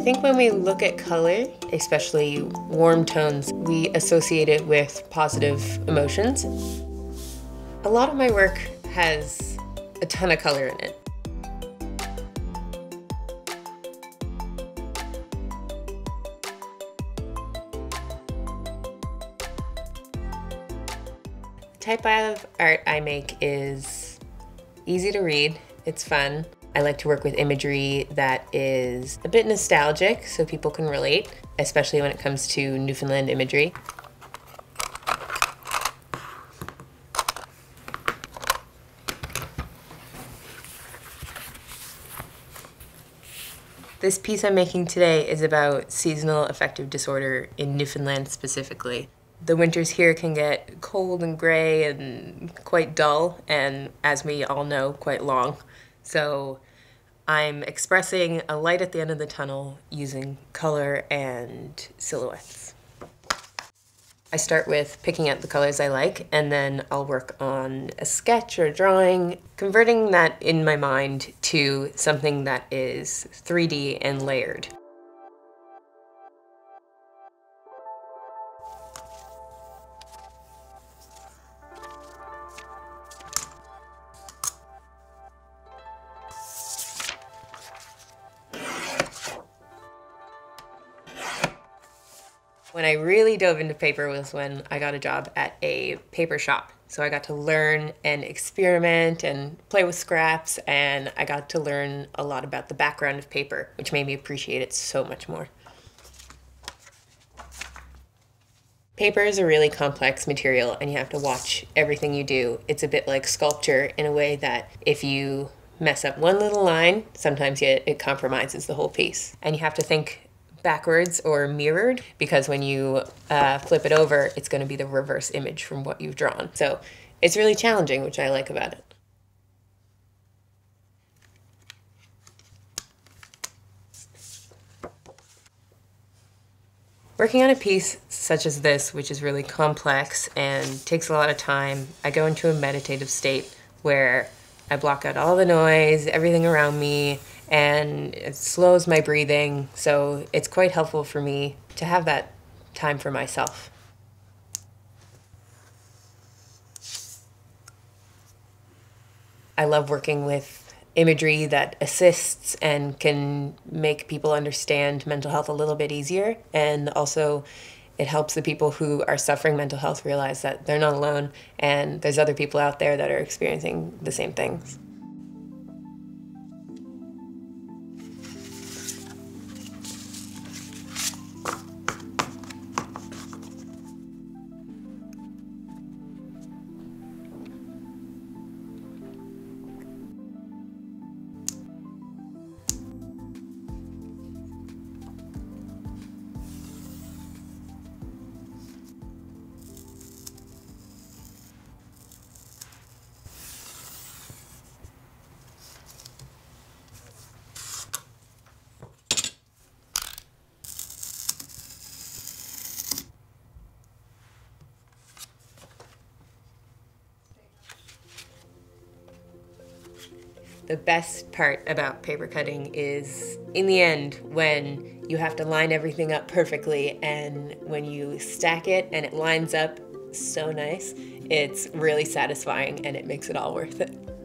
I think when we look at color, especially warm tones, we associate it with positive emotions. A lot of my work has a ton of color in it. The type of art I make is easy to read, it's fun. I like to work with imagery that is a bit nostalgic so people can relate, especially when it comes to Newfoundland imagery. This piece I'm making today is about seasonal affective disorder in Newfoundland specifically. The winters here can get cold and gray and quite dull, and as we all know, quite long. So I'm expressing a light at the end of the tunnel using color and silhouettes. I start with picking out the colors I like, and then I'll work on a sketch or a drawing, converting that in my mind to something that is 3D and layered. When I really dove into paper was when I got a job at a paper shop. So I got to learn and experiment and play with scraps, and I got to learn a lot about the background of paper, which made me appreciate it so much more. Paper is a really complex material and you have to watch everything you do. It's a bit like sculpture in a way that if you mess up one little line, sometimes it compromises the whole piece. And you have to think backwards or mirrored, because when you flip it over, it's going to be the reverse image from what you've drawn. So it's really challenging, which I like about it. Working on a piece such as this, which is really complex and takes a lot of time, I go into a meditative state where I block out all the noise, everything around me, and it slows my breathing, so it's quite helpful for me to have that time for myself. I love working with imagery that assists and can make people understand mental health a little bit easier, and also it helps the people who are suffering mental health realize that they're not alone and there's other people out there that are experiencing the same things. The best part about paper cutting is, in the end, when you have to line everything up perfectly and when you stack it and it lines up so nice, it's really satisfying and it makes it all worth it.